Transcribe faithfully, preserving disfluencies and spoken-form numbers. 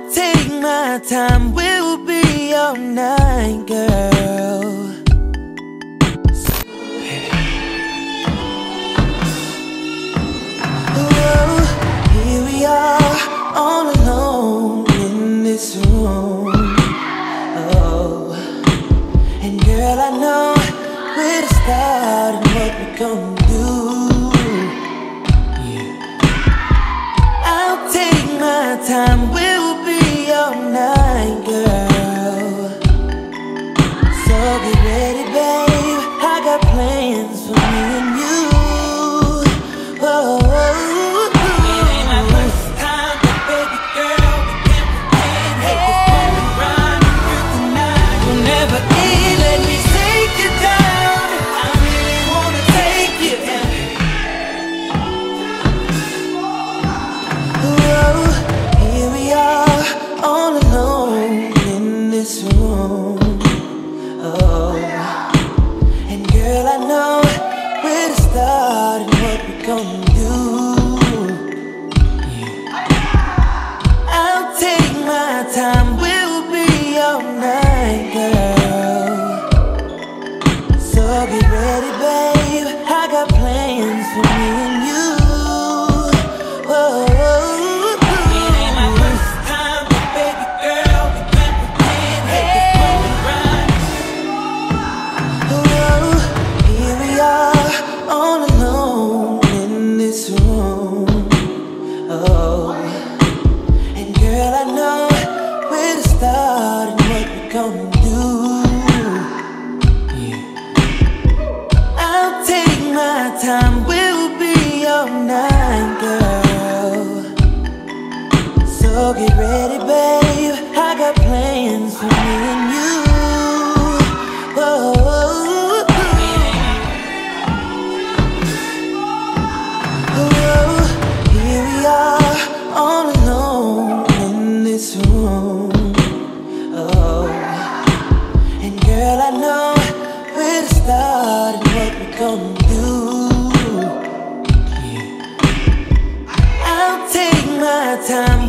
I'll take my time, we'll be all night, girl. Whoa, here we are, all alone in this room. Oh, and girl, I know where to start and what we're gonna do. Yeah. I'll take my time, we'll be all night, girl. So get ready, babe, I got plans for me and you. Time